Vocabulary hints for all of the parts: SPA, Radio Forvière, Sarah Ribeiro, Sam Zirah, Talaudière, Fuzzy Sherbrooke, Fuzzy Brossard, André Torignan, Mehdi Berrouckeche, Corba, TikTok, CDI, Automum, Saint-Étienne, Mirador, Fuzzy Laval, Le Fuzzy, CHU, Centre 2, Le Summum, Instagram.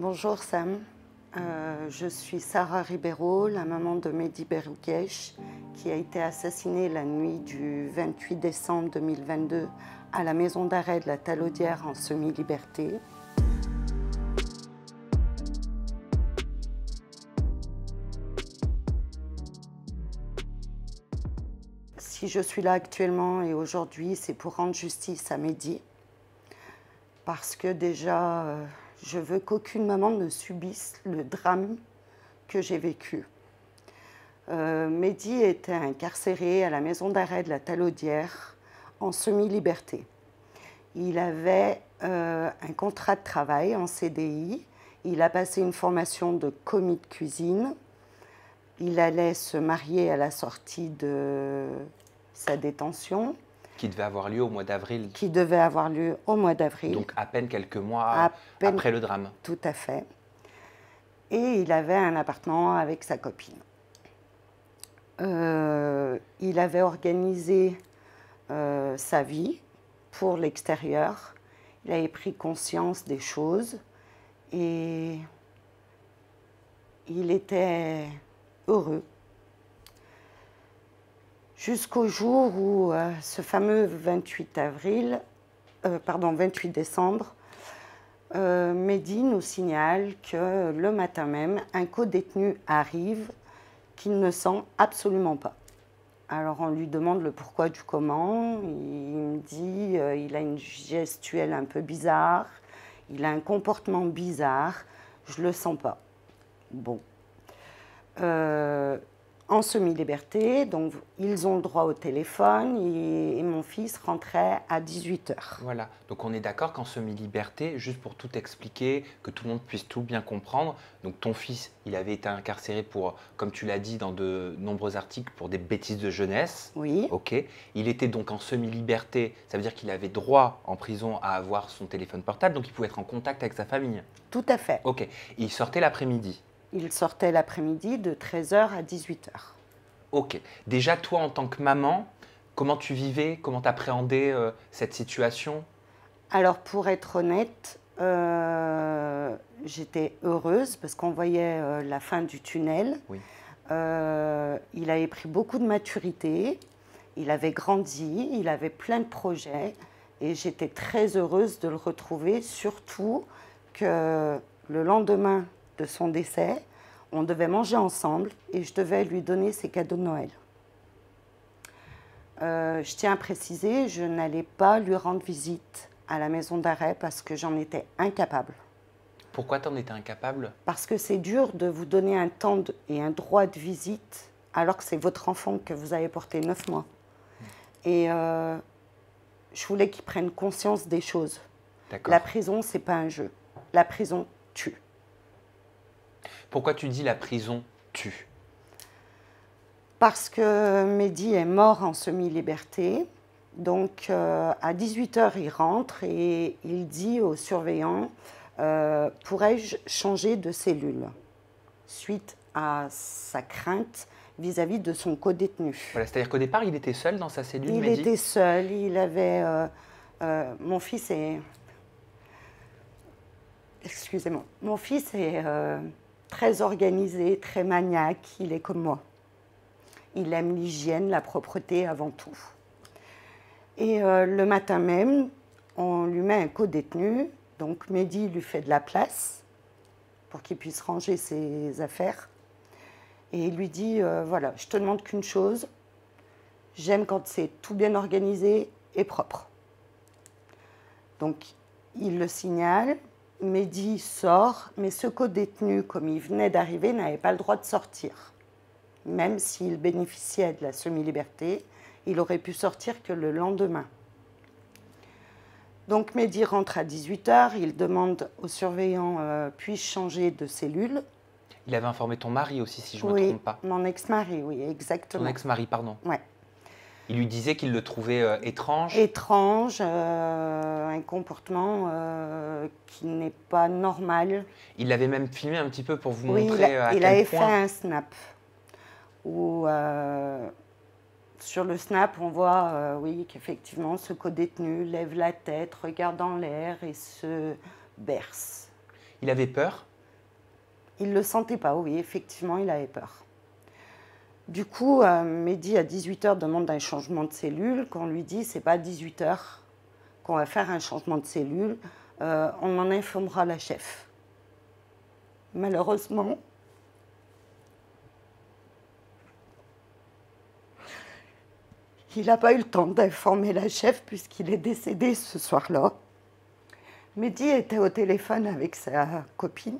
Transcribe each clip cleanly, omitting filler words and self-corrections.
Bonjour Sam, je suis Sarah Ribeiro, la maman de Mehdi Berrouckeche, qui a été assassinée la nuit du 28 décembre 2022 à la maison d'arrêt de la Talaudière en semi-liberté. Si je suis là actuellement et aujourd'hui, c'est pour rendre justice à Mehdi, parce que déjà, je veux qu'aucune maman ne subisse le drame que j'ai vécu. Mehdi était incarcéré à la maison d'arrêt de la Talaudière en semi-liberté. Il avait un contrat de travail en CDI. Il a passé une formation de commis de cuisine. Il allait se marier à la sortie de sa détention. Qui devait avoir lieu au mois d'avril. Qui devait avoir lieu au mois d'avril. Donc à peine quelques mois après le drame. Tout à fait. Et il avait un appartement avec sa copine. Il avait organisé sa vie pour l'extérieur. Il avait pris conscience des choses. Et il était heureux. Jusqu'au jour où ce fameux 28 décembre, Mehdi nous signale que le matin même, un co-détenu arrive qu'il ne sent absolument pas. Alors on lui demande le pourquoi du comment. Il me dit qu'il a une gestuelle un peu bizarre, il a un comportement bizarre, je le sens pas. Bon. En semi-liberté, donc ils ont le droit au téléphone et mon fils rentrait à 18 h. Voilà, donc on est d'accord qu'en semi-liberté, juste pour tout expliquer, que tout le monde puisse tout bien comprendre, donc ton fils, il avait été incarcéré pour, comme tu l'as dit dans de nombreux articles, pour des bêtises de jeunesse. Oui. Ok. Il était donc en semi-liberté, ça veut dire qu'il avait droit en prison à avoir son téléphone portable, donc il pouvait être en contact avec sa famille. Tout à fait. Ok. Et il sortait l'après-midi. Il sortait l'après-midi de 13 h à 18 h. Ok. Déjà, toi, en tant que maman, comment tu vivais, comment tu appréhendais cette situation? Alors, pour être honnête, j'étais heureuse parce qu'on voyait la fin du tunnel. Oui. Il avait pris beaucoup de maturité, il avait grandi, il avait plein de projets et j'étais très heureuse de le retrouver, surtout que le lendemain de son décès, on devait manger ensemble et je devais lui donner ses cadeaux de Noël. Je tiens à préciser, je n'allais pas lui rendre visite à la maison d'arrêt parce que j'en étais incapable. Pourquoi t'en étais incapable? Parce que c'est dur de vous donner un temps et un droit de visite alors que c'est votre enfant que vous avez porté 9 mois. Et je voulais qu'il prenne conscience des choses. La prison, c'est pas un jeu. La prison tue. Pourquoi tu dis la prison tue? Parce que Mehdi est mort en semi-liberté. Donc, à 18 h, il rentre et il dit au surveillant « Pourrais-je changer de cellule ?» suite à sa crainte vis-à-vis de son co-détenu. Voilà, c'est-à-dire qu'au départ, il était seul dans sa cellule, Mehdi ? Il était seul. Il avait… mon fils est… Excusez-moi. Mon fils est… très organisé, très maniaque, il est comme moi. Il aime l'hygiène, la propreté avant tout. Et le matin même, on lui met un co-détenu. Donc Mehdi lui fait de la place pour qu'il puisse ranger ses affaires. Et il lui dit, voilà, je te demande qu'une chose, j'aime quand c'est tout bien organisé et propre. Donc il le signale. Mehdi sort, mais ce co-détenu, comme il venait d'arriver, n'avait pas le droit de sortir. Même s'il bénéficiait de la semi-liberté, il aurait pu sortir que le lendemain. Donc Mehdi rentre à 18 h, il demande au surveillant « puis-je changer de cellule ?» Il avait informé ton mari aussi, si je ne me trompe pas. Mon ex-mari, oui, exactement. Ton ex-mari, pardon. Oui. Il lui disait qu'il le trouvait étrange. Étrange, un comportement qui n'est pas normal. Il l'avait même filmé un petit peu pour vous montrer à quel point. Il avait fait un snap. Où, sur le snap, on voit qu'effectivement, ce co-détenu lève la tête, regarde en l'air et se berce. Il avait peur? Il ne le sentait pas, oui, effectivement, il avait peur. Du coup, Mehdi, à 18h, demande un changement de cellule. Qu'on lui dit, c'est pas à 18h qu'on va faire un changement de cellule. On en informera la chef. Malheureusement, il n'a pas eu le temps d'informer la chef puisqu'il est décédé ce soir-là. Mehdi était au téléphone avec sa copine.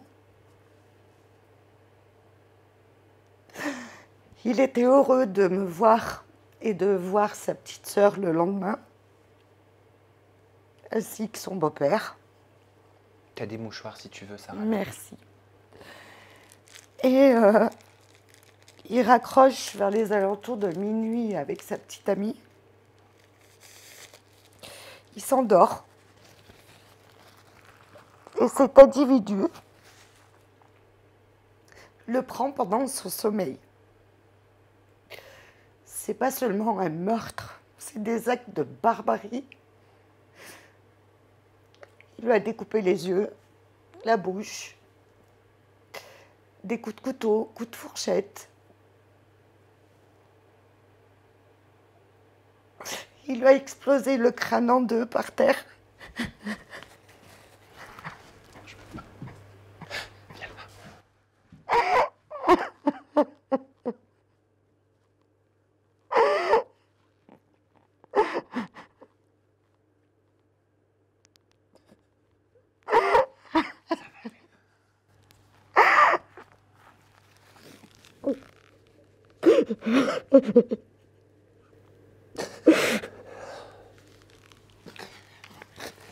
Il était heureux de me voir et de voir sa petite sœur le lendemain, ainsi que son beau-père. Tu as des mouchoirs si tu veux, Sarah. Merci. Et il raccroche vers les alentours de minuit avec sa petite amie. Il s'endort. Et cet individu le prend pendant son sommeil. C'est pas seulement un meurtre, c'est des actes de barbarie. Il lui a découpé les yeux, la bouche, des coups de couteau, coups de fourchette. Il lui a explosé le crâne en deux par terre.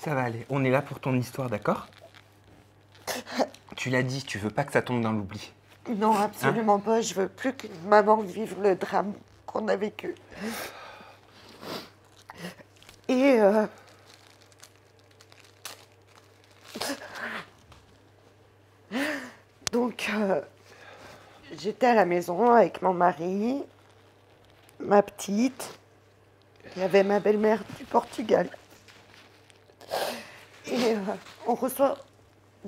Ça va aller, on est là pour ton histoire, d'accord? Tu l'as dit, tu veux pas que ça tombe dans l'oubli. Non, absolument pas, je veux plus qu'une maman vive le drame qu'on a vécu. Et donc j'étais à la maison avec mon mari, ma petite, il y avait ma belle-mère du Portugal. Et on reçoit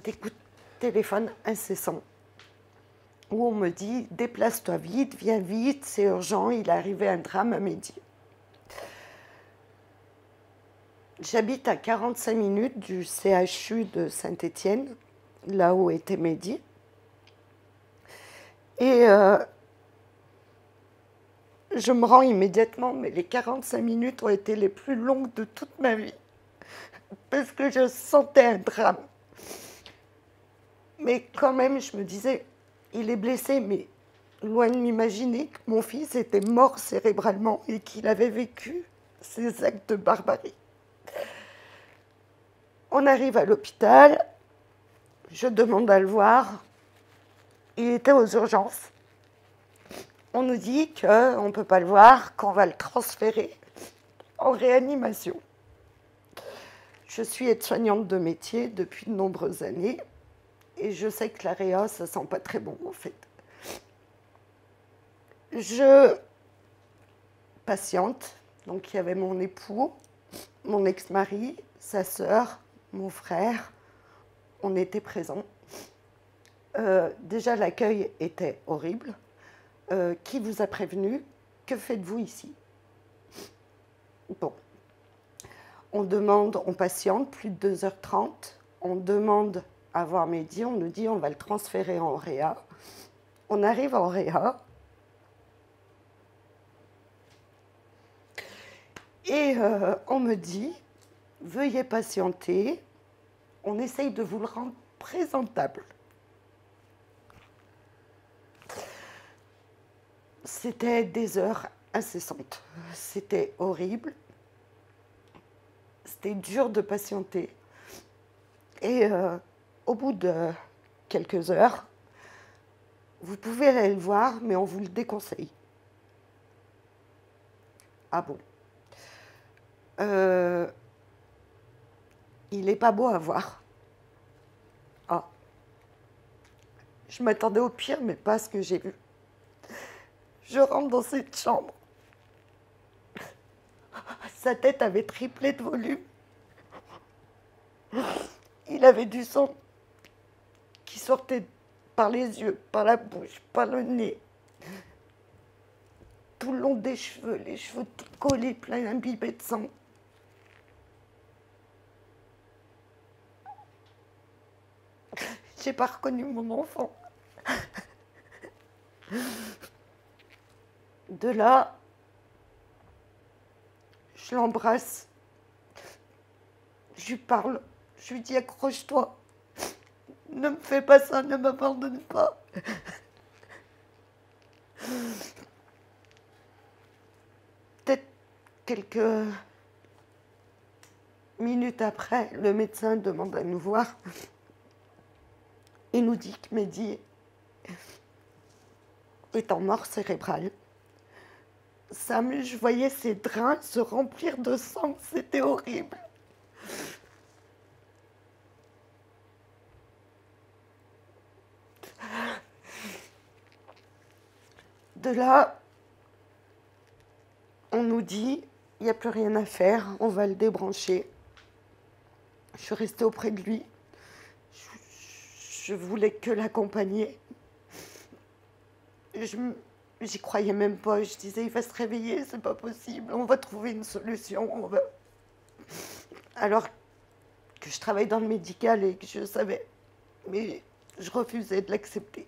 des coups de téléphone incessants où on me dit « Déplace-toi vite, viens vite, c'est urgent, il est arrivé un drame à Mehdi ». J'habite à 45 minutes du CHU de Saint-Étienne, là où était Mehdi. Et je me rends immédiatement, mais les 45 minutes ont été les plus longues de toute ma vie, parce que je sentais un drame. Mais quand même, je me disais, il est blessé, mais loin de m'imaginer que mon fils était mort cérébralement et qu'il avait vécu ces actes de barbarie. On arrive à l'hôpital, je demande à le voir. Il était aux urgences. On nous dit qu'on ne peut pas le voir, qu'on va le transférer en réanimation. Je suis aide-soignante de métier depuis de nombreuses années et je sais que la réa, ça ne sent pas très bon en fait. Je patiente, donc il y avait mon époux, mon ex-mari, sa sœur, mon frère, on était présents. Déjà, l'accueil était horrible. Qui vous a prévenu? Que faites-vous ici? Bon. On demande, on patiente, plus de 2h30. On demande à voir Mehdi. On nous dit, on va le transférer en réa. On arrive en réa. Et on me dit, veuillez patienter. On essaye de vous le rendre présentable. C'était des heures incessantes. C'était horrible. C'était dur de patienter. Et au bout de quelques heures, vous pouvez aller le voir, mais on vous le déconseille. Ah bon. Il n'est pas beau à voir. Ah. Je m'attendais au pire, mais pas à ce que j'ai vu. Je rentre dans cette chambre. Sa tête avait triplé de volume. Il avait du sang qui sortait par les yeux, par la bouche, par le nez, tout le long des cheveux, les cheveux tout collés, plein imbibés de sang. J'ai pas reconnu mon enfant. De là, je l'embrasse, je lui parle, je lui dis accroche-toi, ne me fais pas ça, ne m'abandonne pas. Peut-être quelques minutes après, le médecin demande à nous voir. Il nous dit que Mehdi est en mort cérébrale. Sam, je voyais ses drains se remplir de sang, c'était horrible. De là, on nous dit, il n'y a plus rien à faire, on va le débrancher. Je suis restée auprès de lui. Je voulais que l'accompagner. J'y croyais même pas. Je disais, il va se réveiller, c'est pas possible. On va trouver une solution. On va... Alors que je travaille dans le médical et que je savais. Mais je refusais de l'accepter.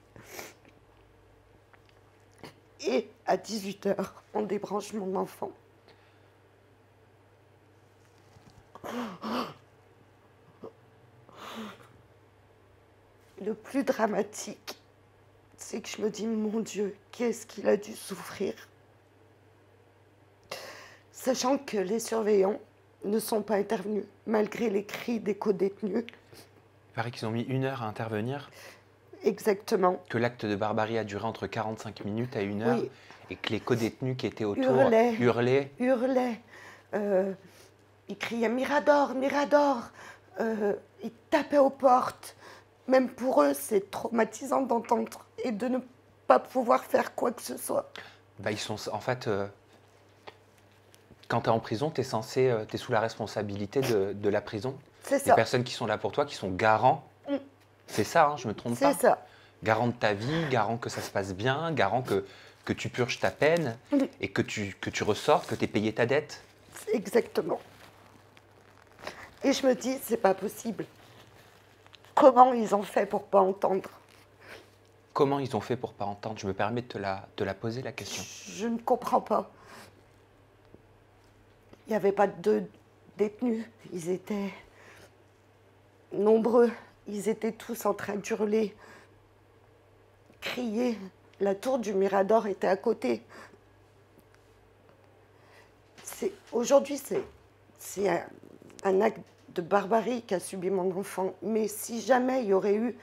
Et à 18 h, on débranche mon enfant. Le plus dramatique, c'est que je me dis, mon Dieu, qu'est-ce qu'il a dû souffrir. Sachant que les surveillants ne sont pas intervenus, malgré les cris des co-détenus. Il paraît qu'ils ont mis 1 heure à intervenir. Exactement. Que l'acte de barbarie a duré entre 45 minutes à 1 heure, oui. Et que les co-détenus qui étaient autour hurlaient. Ils criaient « Mirador, Mirador !» Ils tapaient aux portes. Même pour eux, c'est traumatisant d'entendre et de ne pas pouvoir faire quoi que ce soit. Bah, ils sont, en fait, quand tu es en prison, tu es censé, tu es sous la responsabilité de la prison. C'est ça. Les personnes qui sont là pour toi, qui sont garants. Mmh. C'est ça, hein, je me trompe pas. C'est ça. Garant de ta vie, garant que ça se passe bien, garant que tu purges ta peine, mmh, et que tu ressortes, que tu aies payé ta dette. Exactement. Et je me dis, c'est pas possible. Comment ils ont fait pour ne pas entendre? Comment ils ont fait pour ne pas entendre? Je me permets de te la poser, la question. Je ne comprends pas. Il n'y avait pas 2 détenus. Ils étaient nombreux. Ils étaient tous en train d'hurler, crier. La tour du Mirador était à côté. Aujourd'hui, c'est un acte de barbarie qu'a subi mon enfant. Mais si jamais il y aurait eu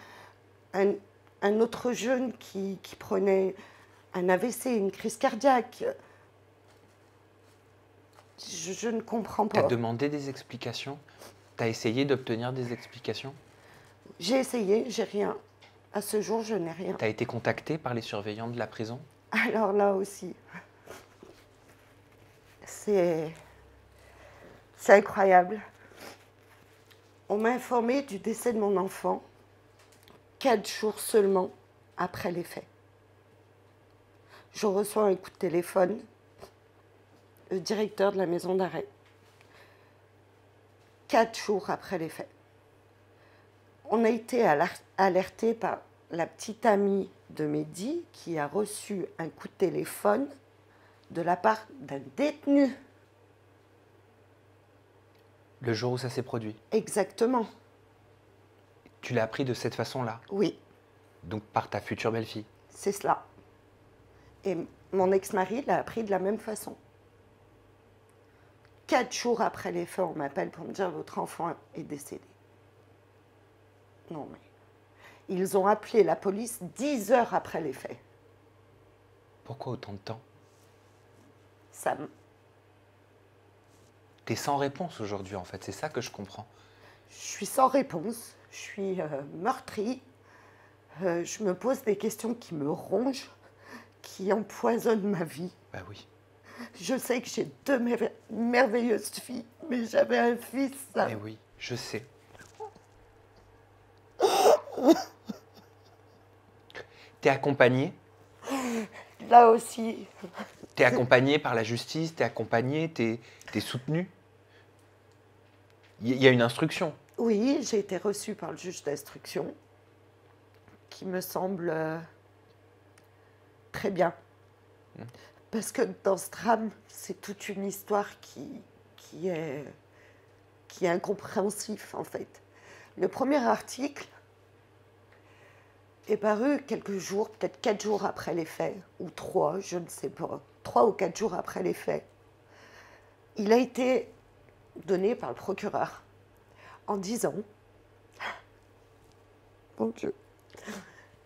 un autre jeune qui prenait un AVC, une crise cardiaque, je ne comprends pas. Tu as demandé des explications? Tu as essayé d'obtenir des explications? J'ai essayé, j'ai rien. À ce jour, je n'ai rien. Tu as été contactée par les surveillants de la prison? Alors là aussi, c'est incroyable. On m'a informé du décès de mon enfant 4 jours seulement après les faits. Je reçois un coup de téléphone, le directeur de la maison d'arrêt, 4 jours après les faits. On a été alerté par la petite amie de Mehdi qui a reçu un coup de téléphone de la part d'un détenu. Le jour où ça s'est produit? Exactement. Tu l'as appris de cette façon-là? Oui. Donc par ta future belle-fille? C'est cela. Et mon ex-mari l'a appris de la même façon. 4 jours après les faits, on m'appelle pour me dire « Votre enfant est décédé ». Non, mais... Ils ont appelé la police 10 heures après les faits. Pourquoi autant de temps? Sam. T'es sans réponse aujourd'hui, en fait, c'est ça que je comprends. Je suis sans réponse, je suis meurtrie, je me pose des questions qui me rongent, qui empoisonnent ma vie. Bah oui. Je sais que j'ai 2 merveilleuses filles, mais j'avais un fils. Mais oui, je sais. T'es accompagné? Là aussi. T'es accompagné par la justice, t'es accompagné, t'es soutenu. Il y a une instruction. Oui, j'ai été reçue par le juge d'instruction, qui me semble très bien. Parce que dans ce drame, c'est toute une histoire qui est incompréhensif, en fait. Le premier article est paru quelques jours, peut-être 4 jours après les faits, ou 3, je ne sais pas, 3 ou 4 jours après les faits. Il a été donné par le procureur en disant, mon Dieu,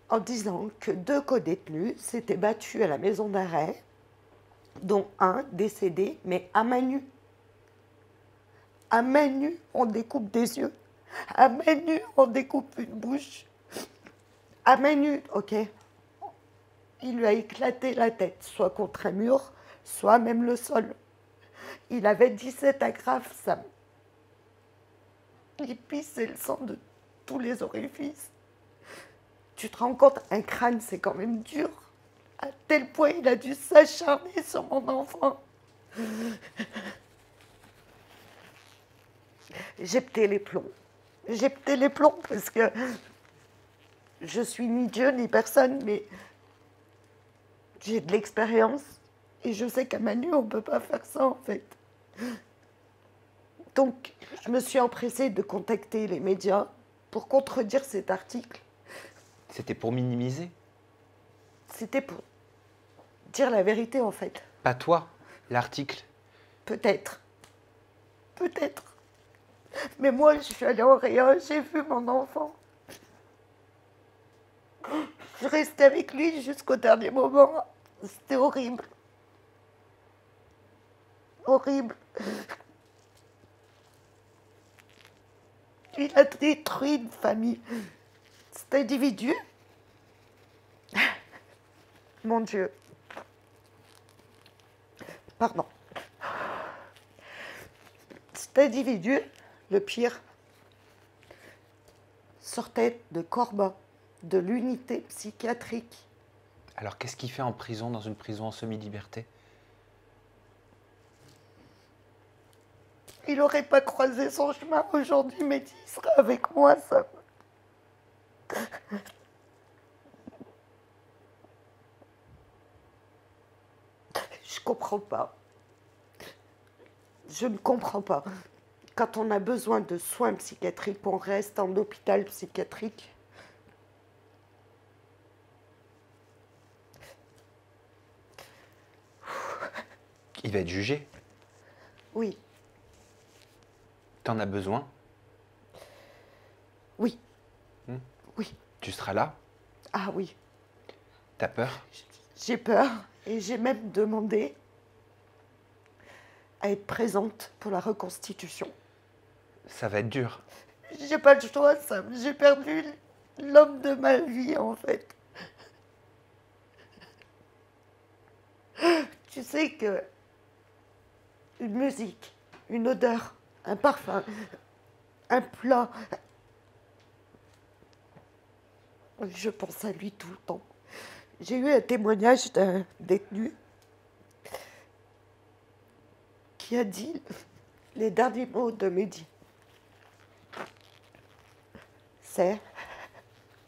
en disant que 2 codétenus s'étaient battus à la maison d'arrêt, dont un décédé, mais à main nue. À main nue, on découpe des yeux. À main nue, on découpe une bouche. À main nue, ok. Il lui a éclaté la tête, soit contre un mur, soit même le sol. Il avait 17 agrafes, Sam. Il pissait le sang de tous les orifices. Tu te rends compte, un crâne, c'est quand même dur. À tel point, il a dû s'acharner sur mon enfant. J'ai pété les plombs. J'ai pété les plombs parce que je suis ni Dieu ni personne, mais j'ai de l'expérience et je sais qu'à Manu, on ne peut pas faire ça, en fait. Donc, je me suis empressée de contacter les médias pour contredire cet article. C'était pour minimiser? C'était pour dire la vérité, en fait. Pas toi, l'article? Peut-être. Peut-être. Mais moi, je suis allée en réa, j'ai vu mon enfant. Je restais avec lui jusqu'au dernier moment. C'était horrible. Horrible. Il a détruit une famille. Cet individu. Mon Dieu. Pardon. Cet individu, le pire, sortait de Corba, de l'unité psychiatrique. Alors, qu'est-ce qu'il fait en prison, dans une prison en semi-liberté? Il n'aurait pas croisé son chemin aujourd'hui, mais il serait avec moi, ça. Je comprends pas. Je ne comprends pas. Quand on a besoin de soins psychiatriques, on reste en hôpital psychiatrique. Il va être jugé. Oui. T'en as besoin? Oui. Oui. Tu seras là? Ah oui. T'as peur? J'ai peur et j'ai même demandé à être présente pour la reconstitution. Ça va être dur. J'ai pas le choix, Sam. J'ai perdu l'homme de ma vie, en fait. Tu sais que une musique, une odeur, un parfum, un plat. Je pense à lui tout le temps. J'ai eu un témoignage d'un détenu qui a dit les derniers mots de Mehdi. C'est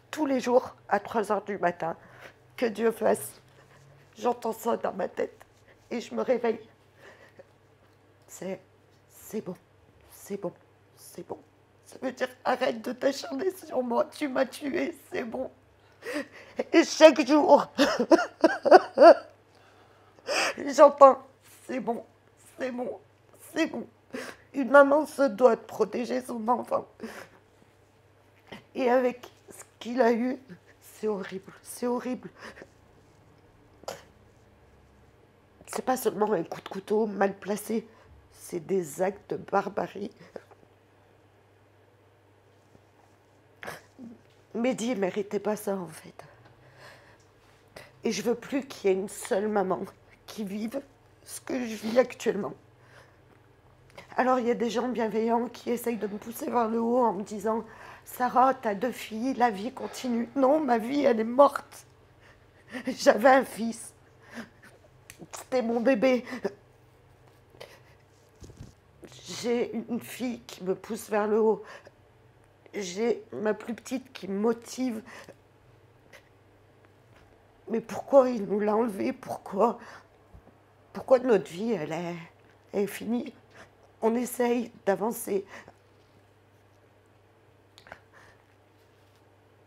tous les jours à 3 h du matin, que Dieu fasse. J'entends ça dans ma tête et je me réveille. C'est bon, c'est bon, c'est bon. Ça veut dire arrête de t'acharner sur moi, tu m'as tué, c'est bon. Et chaque jour, j'entends c'est bon, c'est bon, c'est bon. Une maman se doit de protéger son enfant. Et avec ce qu'il a eu, c'est horrible, c'est horrible. C'est pas seulement un coup de couteau mal placé, c'est des actes de barbarie. Mehdi ne méritait pas ça, en fait. Et je veux plus qu'il y ait une seule maman qui vive ce que je vis actuellement. Alors, il y a des gens bienveillants qui essayent de me pousser vers le haut en me disant « Sarah, t'as 2 filles, la vie continue. » Non, ma vie, elle est morte. J'avais un fils. C'était mon bébé. J'ai une fille qui me pousse vers le haut. J'ai ma plus petite qui me motive. Mais pourquoi il nous l'a enlevée? Pourquoi notre vie, elle est finie? On essaye d'avancer.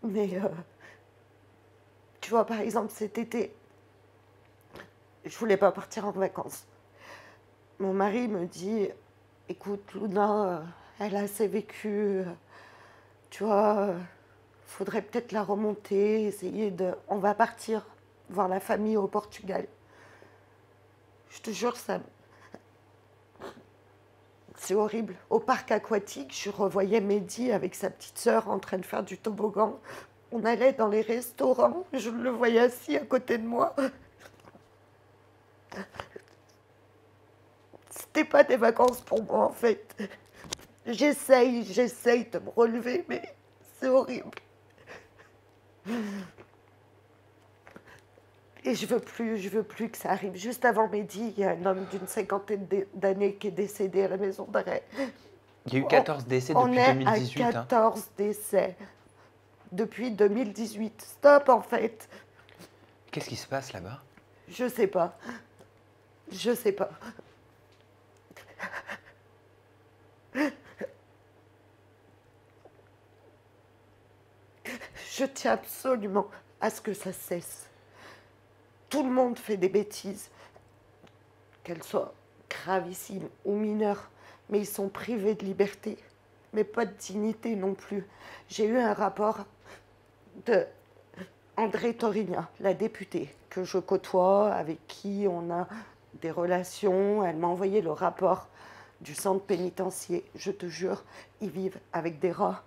Mais tu vois, par exemple, cet été, je voulais pas partir en vacances. Mon mari me dit, écoute, Luna, elle a assez vécu, tu vois, faudrait peut-être la remonter, essayer de... On va partir voir la famille au Portugal. Je te jure, Sam, c'est horrible. Au parc aquatique, je revoyais Mehdi avec sa petite sœur en train de faire du toboggan. On allait dans les restaurants, je le voyais assis à côté de moi. C'était pas des vacances pour moi, en fait. J'essaye de me relever, mais c'est horrible. Et je veux plus que ça arrive. Juste avant Mehdi, il y a un homme d'une 50aine d'années qui est décédé à la maison d'arrêt. Il y a eu 14 décès depuis 2018. On est à 14 décès depuis 2018. Stop, en fait. Qu'est-ce qui se passe là-bas? Je sais pas. Je tiens absolument à ce que ça cesse. Tout le monde fait des bêtises, qu'elles soient gravissimes ou mineures, mais ils sont privés de liberté, mais pas de dignité non plus. J'ai eu un rapport de André Torignan, la députée que je côtoie, avec qui on a des relations. Elle m'a envoyé le rapport du centre pénitentiaire. Je te jure, ils vivent avec des rats,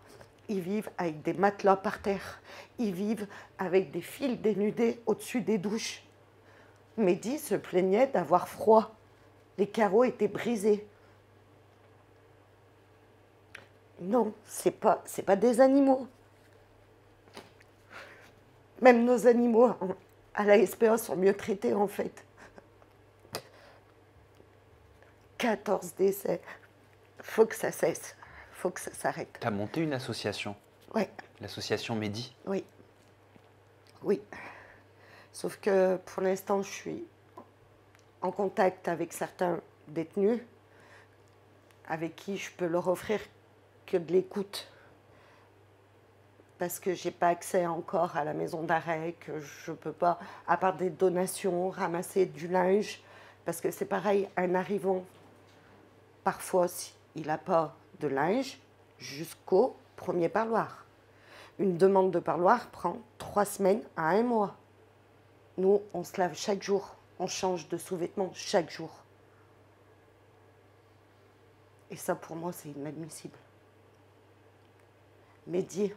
ils vivent avec des matelas par terre, ils vivent avec des fils dénudés au-dessus des douches. Mehdi se plaignait d'avoir froid. Les carreaux étaient brisés. Non, c'est pas des animaux. Même nos animaux à la SPA sont mieux traités, en fait. 14 décès. Faut que ça cesse. Faut que ça s'arrête. Tu as monté une association? Oui. L'association Mehdi? Oui. Oui. Sauf que pour l'instant, je suis en contact avec certains détenus avec qui je peux leur offrir que de l'écoute. Parce que je n'ai pas accès encore à la maison d'arrêt, que je ne peux pas, à part des donations, ramasser du linge. Parce que c'est pareil, un arrivant, parfois, il n'a pas de linge jusqu'au premier parloir. Une demande de parloir prend 3 semaines à 1 mois. Nous, on se lave chaque jour, on change de sous-vêtements chaque jour. Et ça, pour moi, c'est inadmissible. Mehdi,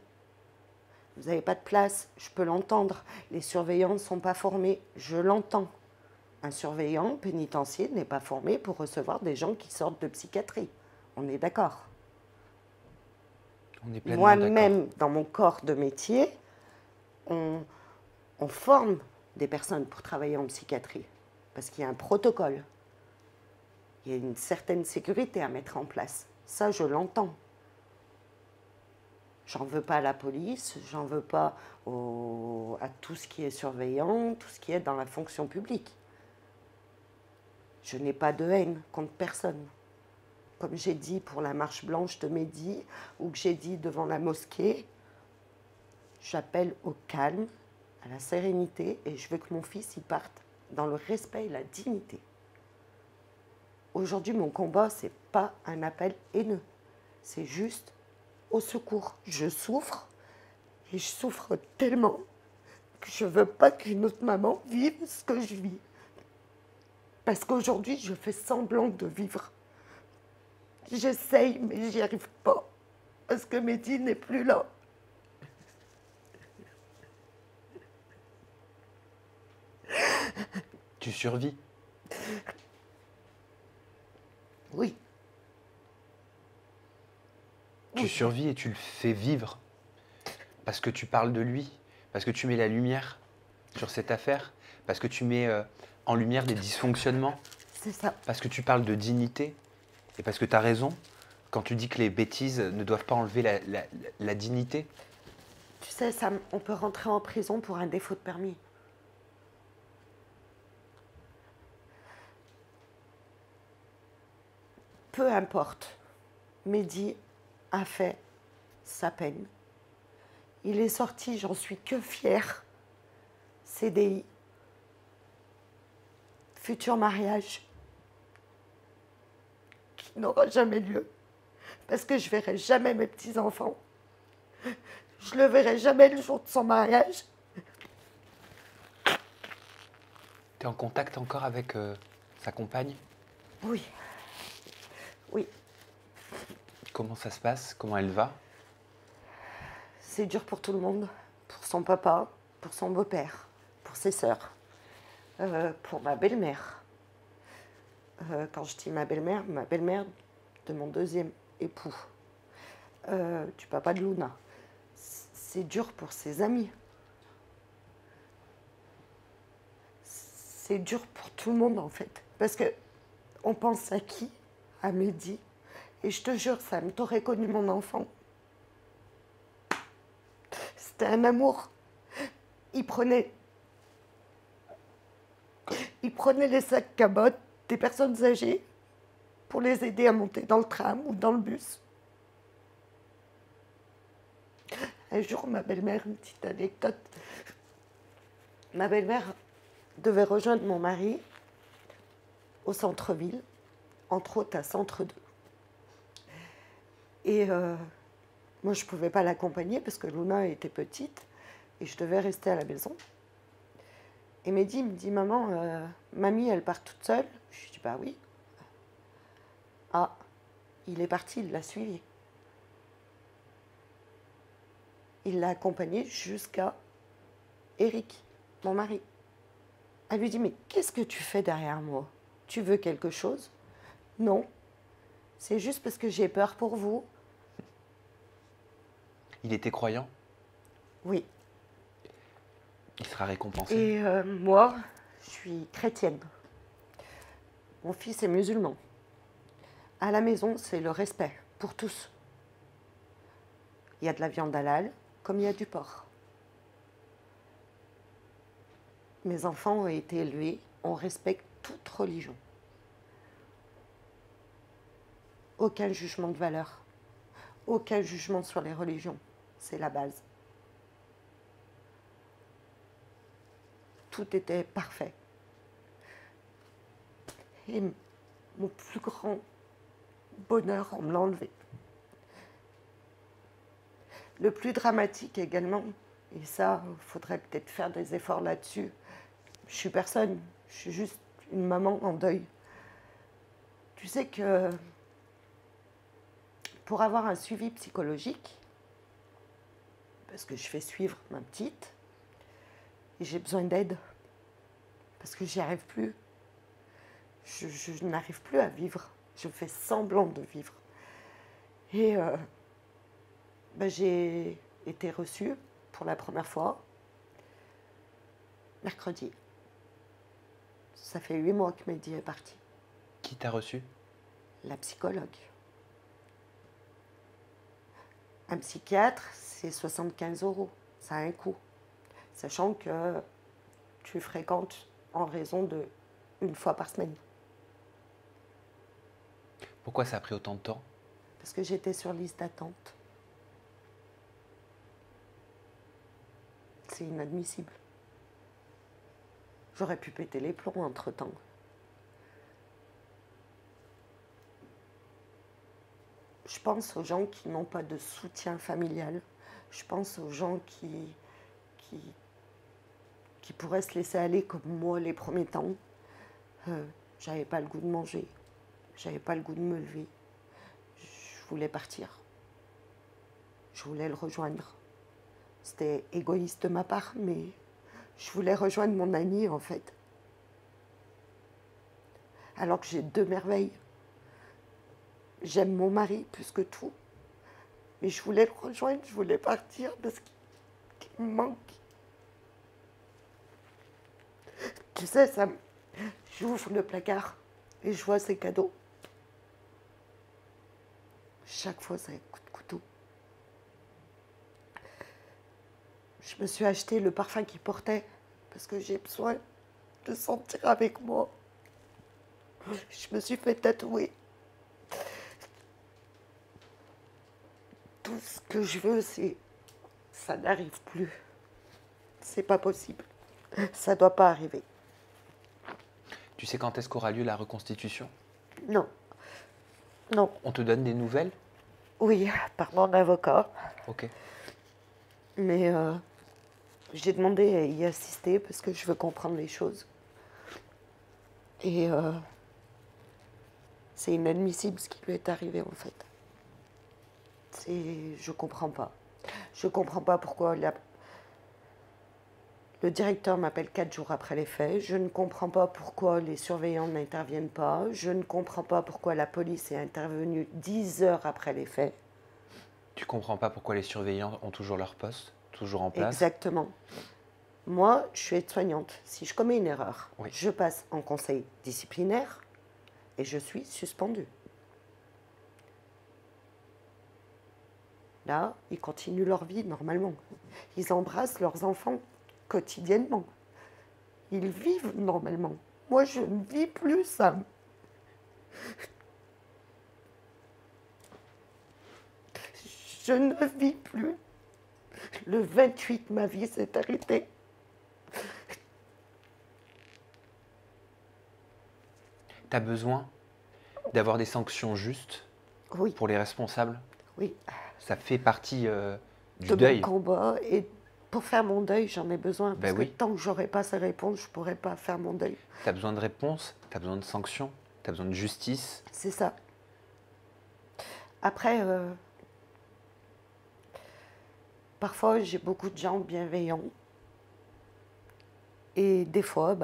vous n'avez pas de place, je peux l'entendre. Les surveillants ne sont pas formés, je l'entends. Un surveillant pénitentiaire n'est pas formé pour recevoir des gens qui sortent de psychiatrie. On est d'accord. Moi-même, dans mon corps de métier, on forme des personnes pour travailler en psychiatrie. Parce qu'il y a un protocole. Il y a une certaine sécurité à mettre en place. Ça, je l'entends. J'en veux pas à la police, j'en veux pas à tout ce qui est surveillant, tout ce qui est dans la fonction publique. Je n'ai pas de haine contre personne. Comme j'ai dit pour la marche blanche de Mehdi, ou que j'ai dit devant la mosquée, j'appelle au calme, à la sérénité, et je veux que mon fils y parte dans le respect et la dignité. Aujourd'hui, mon combat, ce n'est pas un appel haineux, c'est juste au secours. Je souffre, et je souffre tellement que je ne veux pas qu'une autre maman vive ce que je vis. Parce qu'aujourd'hui, je fais semblant de vivre. J'essaye, mais j'y arrive pas, parce que Mehdi n'est plus là. Tu survis? Oui. Tu survis et tu le fais vivre, parce que tu parles de lui, parce que tu mets la lumière sur cette affaire, parce que tu mets en lumière des dysfonctionnements. C'est ça. Parce que tu parles de dignité, et parce que tu as raison quand tu dis que les bêtises ne doivent pas enlever la dignité. Tu sais, Sam, on peut rentrer en prison pour un défaut de permis. Peu importe, Mehdi a fait sa peine. Il est sorti, j'en suis que fière. CDI, futur mariage, qui n'aura jamais lieu, parce que je ne verrai jamais mes petits-enfants. Je ne le verrai jamais le jour de son mariage. Tu es en contact encore avec sa compagne? Oui. Oui. Comment ça se passe? Comment elle va? C'est dur pour tout le monde. Pour son papa, pour son beau-père, pour ses sœurs, pour ma belle-mère. Quand je dis ma belle-mère de mon deuxième époux, du papa de Luna. C'est dur pour ses amis. C'est dur pour tout le monde, en fait. Parce que on pense à qui? À Mehdi. Et je te jure, Sam, t'aurais connu mon enfant. C'était un amour. Il prenait les sacs cabottes des personnes âgées pour les aider à monter dans le tram ou dans le bus. Un jour, ma belle-mère, une petite anecdote, ma belle-mère devait rejoindre mon mari au centre-ville, entre autres à Centre 2. Et moi, je ne pouvais pas l'accompagner parce que Luna était petite et je devais rester à la maison. Et Mehdi me dit, maman, mamie, elle part toute seule. Je dis, bah oui. Ah, il est parti, il l'a suivi. Il l'a accompagnée jusqu'à Eric, mon mari. Elle lui dit, mais qu'est-ce que tu fais derrière moi? Tu veux quelque chose? Non, c'est juste parce que j'ai peur pour vous. Il était croyant? Oui. Il sera récompensé. Et moi, je suis chrétienne. Mon fils est musulman. À la maison, c'est le respect pour tous. Il y a de la viande halal, comme il y a du porc. Mes enfants ont été élevés, on respecte toute religion. Aucun jugement de valeur, aucun jugement sur les religions, c'est la base. Tout était parfait. Et mon plus grand bonheur, on me l'a enlevé. Le plus dramatique également, et ça, il faudrait peut-être faire des efforts là-dessus. Je suis personne, je suis juste une maman en deuil. Tu sais que pour avoir un suivi psychologique, parce que je fais suivre ma petite, et j'ai besoin d'aide, parce que j'y arrive plus. Je n'arrive plus à vivre, je fais semblant de vivre. Et j'ai été reçue pour la première fois mercredi. Ça fait 8 mois que Mehdi est parti. Qui t'a reçue? La psychologue. Un psychiatre, c'est 75 €. Ça a un coût. Sachant que tu fréquentes en raison de 1 fois par semaine. Pourquoi ça a pris autant de temps? Parce que j'étais sur liste d'attente. C'est inadmissible. J'aurais pu péter les plombs entre-temps. Je pense aux gens qui n'ont pas de soutien familial. Je pense aux gens qui pourraient se laisser aller comme moi les premiers temps. J'avais pas le goût de manger. J'avais pas le goût de me lever. Je voulais partir. Je voulais le rejoindre. C'était égoïste de ma part, mais je voulais rejoindre mon ami, en fait. Alors que j'ai 2 merveilles. J'aime mon mari plus que tout. Mais je voulais le rejoindre, je voulais partir parce qu'il me manque. Tu sais, ça, j'ouvre le placard et je vois ses cadeaux. Chaque fois, c'est un coup de couteau. Je me suis acheté le parfum qu'il portait parce que j'ai besoin de sentir avec moi. Je me suis fait tatouer. Tout ce que je veux, c'est... Ça n'arrive plus. C'est pas possible. Ça doit pas arriver. Tu sais quand est-ce qu'aura lieu la reconstitution? Non. Non. On te donne des nouvelles? Oui, par mon avocat. Ok. Mais j'ai demandé à y assister parce que je veux comprendre les choses. Et c'est inadmissible ce qui lui est arrivé, en fait. C'est... Je comprends pas. Je comprends pas pourquoi la... le directeur m'appelle 4 jours après les faits. Je ne comprends pas pourquoi les surveillants n'interviennent pas. Je ne comprends pas pourquoi la police est intervenue 10 heures après les faits. Tu comprends pas pourquoi les surveillants ont toujours leur poste, toujours en place? Exactement. Moi, je suis aide-soignante. Si je commets une erreur, oui, je passe en conseil disciplinaire et je suis suspendue. Là, ils continuent leur vie normalement. Ils embrassent leurs enfants quotidiennement. Ils vivent normalement. Moi, je ne vis plus ça. Je ne vis plus. Le 28, ma vie s'est arrêtée. Tu as besoin d'avoir des sanctions justes, oui, pour les responsables? Oui. Ça fait partie du deuil. De mon combat. Et pour faire mon deuil, j'en ai besoin. Parce que tant que je n'aurai pas ces réponses, je ne pourrai pas faire mon deuil. Tu as besoin de réponses, tu as besoin de sanctions, tu as besoin de justice. C'est ça. Après, parfois, j'ai beaucoup de gens bienveillants. Et des fois,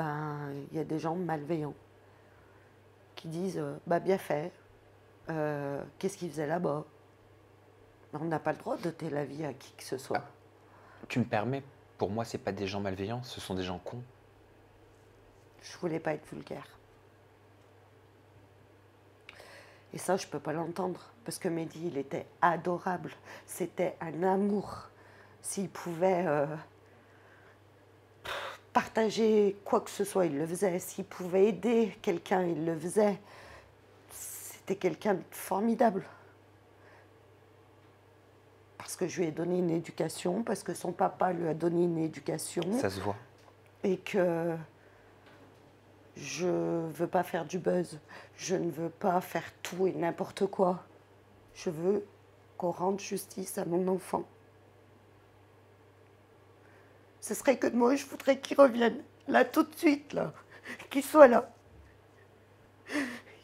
il y a des gens malveillants qui disent bien fait, qu'est-ce qu'ils faisaient là-bas? On n'a pas le droit de doter la vie à qui que ce soit. Ah, tu me permets, pour moi, ce n'est pas des gens malveillants, ce sont des gens cons. Je ne voulais pas être vulgaire. Et ça, je ne peux pas l'entendre, parce que Mehdi, il était adorable. C'était un amour. S'il pouvait partager quoi que ce soit, il le faisait. S'il pouvait aider quelqu'un, il le faisait. C'était quelqu'un de formidable. Parce que je lui ai donné une éducation, parce que son papa lui a donné une éducation. Ça se voit. Et que je ne veux pas faire du buzz. Je ne veux pas faire tout et n'importe quoi. Je veux qu'on rende justice à mon enfant. Ce serait que de moi, je voudrais qu'il revienne. Là, tout de suite, là. Qu'il soit là.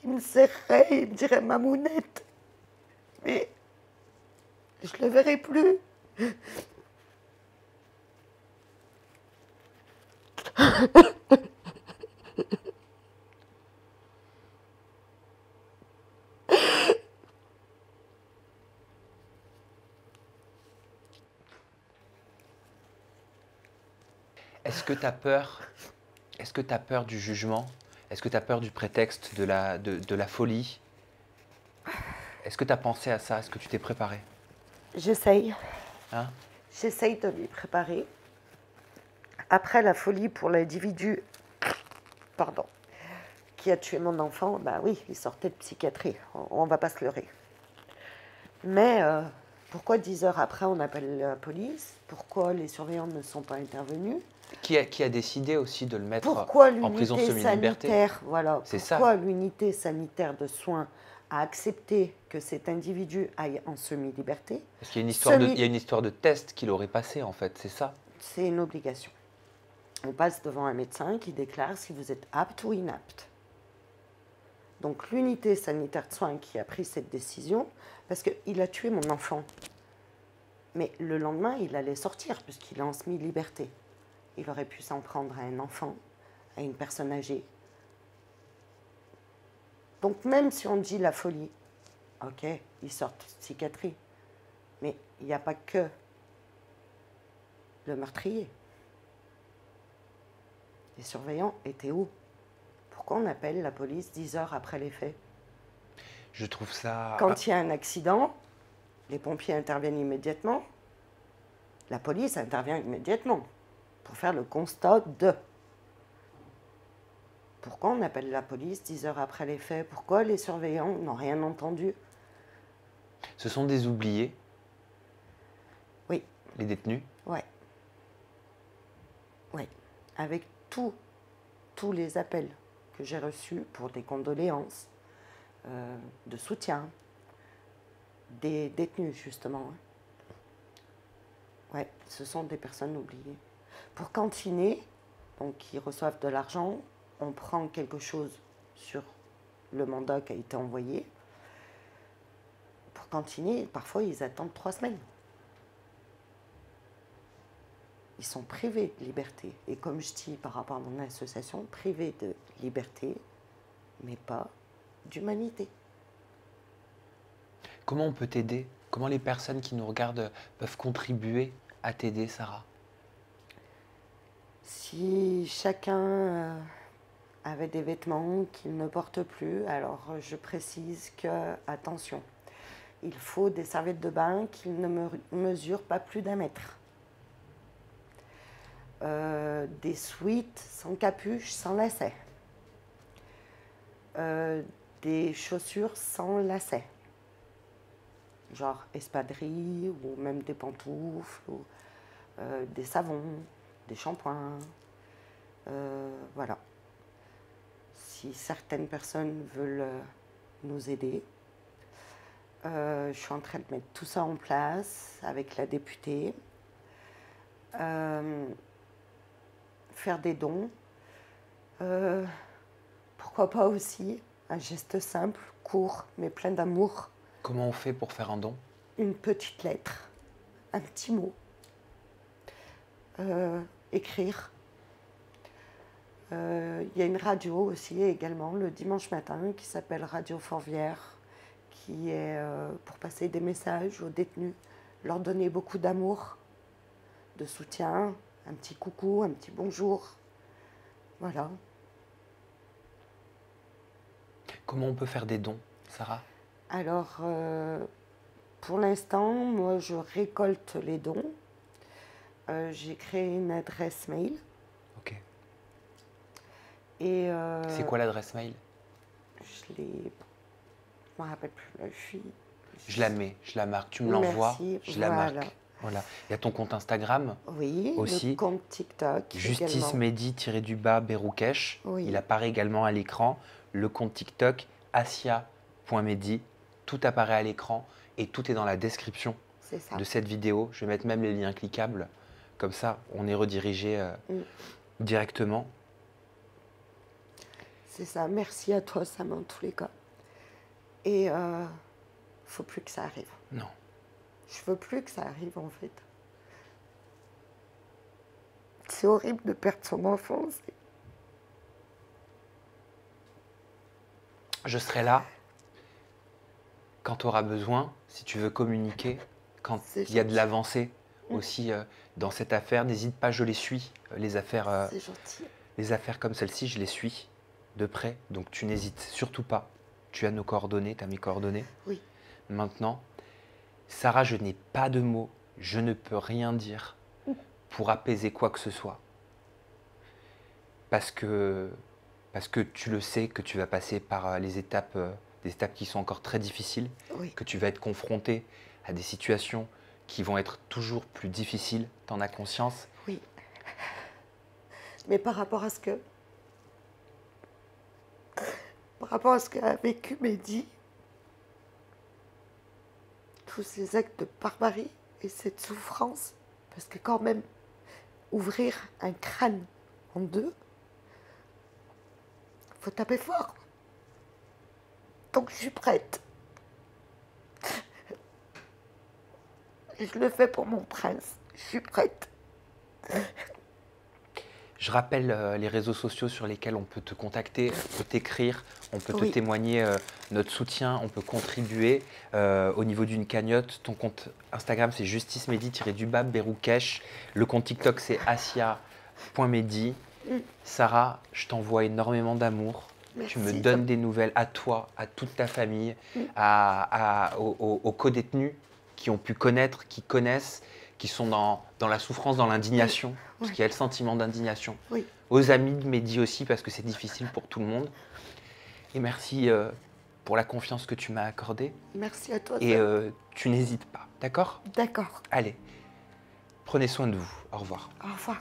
Il me serrerait, il me dirait « Mamounette ». Mais... je ne le verrai plus. Est-ce que tu as peur? Est-ce que tu as peur du jugement? Est-ce que tu as peur du prétexte de la folie? Est-ce que tu as pensé à ça? Est-ce que tu t'es préparé? J'essaye. Hein? J'essaye de m'y préparer. Après, la folie pour l'individu qui a tué mon enfant, oui, il sortait de psychiatrie. On ne va pas se leurrer. Mais pourquoi 10 heures après, on appelle la police? Pourquoi les surveillants ne sont pas intervenus? Qui a décidé aussi de le mettre en prison semi-liberté? Voilà. Pourquoi l'unité sanitaire de soins à accepter que cet individu aille en semi-liberté? Parce qu'il y a une histoire de test qu'il aurait passé, en fait, c'est ça? C'est une obligation. On passe devant un médecin qui déclare si vous êtes apte ou inapte. Donc l'unité sanitaire de soins qui a pris cette décision, parce qu'il a tué mon enfant. Mais le lendemain, il allait sortir, puisqu'il est en semi-liberté. Il aurait pu s'en prendre à un enfant, à une personne âgée. Donc, même si on dit la folie, ok, ils sortent de psychiatrie, mais il n'y a pas que le meurtrier. Les surveillants étaient où? Pourquoi on appelle la police 10 heures après les faits? Je trouve ça... Quand il y a un accident, les pompiers interviennent immédiatement. La police intervient immédiatement pour faire le constat de... Pourquoi on appelle la police 10 heures après les faits? Pourquoi les surveillants n'ont rien entendu? Ce sont des oubliés? Oui. Les détenus? Oui. Oui. Avec tous les appels que j'ai reçus pour des condoléances, de soutien, des détenus justement. Oui, ce sont des personnes oubliées. Pour cantiner, donc ils reçoivent de l'argent, on prend quelque chose sur le mandat qui a été envoyé. Pour cantiner, parfois, ils attendent 3 semaines. Ils sont privés de liberté. Et comme je dis par rapport à mon association, privés de liberté, mais pas d'humanité. Comment on peut t'aider? Comment les personnes qui nous regardent peuvent contribuer à t'aider, Sarah? Si chacun avait des vêtements qu'il ne porte plus, alors je précise que, attention, il faut des serviettes de bain qui ne mesurent pas plus d'1 mètre. Des sweats sans capuche, sans lacets. Des chaussures sans lacets. Genre espadrilles ou même des pantoufles, ou, des savons, des shampoings. Voilà. Si certaines personnes veulent nous aider, je suis en train de mettre tout ça en place avec la députée. Faire des dons. Pourquoi pas aussi un geste simple, court, mais plein d'amour. Comment on fait pour faire un don? Une petite lettre, un petit mot. Écrire. Il y a une radio aussi, également, le dimanche matin, qui s'appelle Radio Forvière, qui est pour passer des messages aux détenus, leur donner beaucoup d'amour, de soutien, un petit coucou, un petit bonjour. Voilà. Comment on peut faire des dons, Sarah? Alors, pour l'instant, moi, je récolte les dons. J'ai créé une adresse mail. Ok. Et... c'est quoi l'adresse mail? Je l'ai... Je ne me rappelle plus. Là, je la mets, je la marque. Tu me l'envoies, je la marque. Voilà. Il y a ton compte Instagram aussi. Le compte TikTok. Justice Mehdi-Berrouckeche. Oui. Il apparaît également à l'écran. Le compte TikTok, asia.mehdi. Tout apparaît à l'écran et tout est dans la description de cette vidéo. Je vais mettre même les liens cliquables. Comme ça, on est redirigé directement. C'est ça. Merci à toi, Sam, en tous les cas. Et il ne faut plus que ça arrive. Non. Je veux plus que ça arrive, en fait. C'est horrible de perdre son enfant. Je serai là quand tu auras besoin, si tu veux communiquer, quand il y a de l'avancée aussi dans cette affaire. N'hésite pas, je les suis. Les affaires comme celle-ci, je les suis de près. Donc tu n'hésites surtout pas. Tu as nos coordonnées, tu as mes coordonnées. Oui. Maintenant, Sarah, je n'ai pas de mots, je ne peux rien dire pour apaiser quoi que ce soit. Parce que tu le sais, que tu vas passer par les étapes qui sont encore très difficiles, oui. Que tu vas être confronté à des situations qui vont être toujours plus difficiles, t'en as conscience? Oui. Mais par rapport à ce qu'a vécu Mehdi, tous ces actes de barbarie et cette souffrance, parce que quand même, ouvrir un crâne en 2, faut taper fort. Donc je suis prête. Et je le fais pour mon prince, je suis prête. Je rappelle les réseaux sociaux sur lesquels on peut te contacter, on peut t'écrire, on peut te témoigner notre soutien, on peut contribuer au niveau d'une cagnotte. Ton compte Instagram, c'est justice-mehdi-berrouckeche. Le compte TikTok, c'est asia.mehdi. Sarah, je t'envoie énormément d'amour. Merci. Tu me donnes des nouvelles à toi, à toute ta famille, aux codétenus qui ont pu connaître, qui connaissent, qui sont dans la souffrance, dans l'indignation, parce qu'il y a le sentiment d'indignation. Oui. Aux amis de Mehdi aussi, parce que c'est difficile pour tout le monde. Et merci pour la confiance que tu m'as accordée. Merci à toi. Et tu n'hésites pas, d'accord? D'accord. Allez, prenez soin de vous. Au revoir. Au revoir.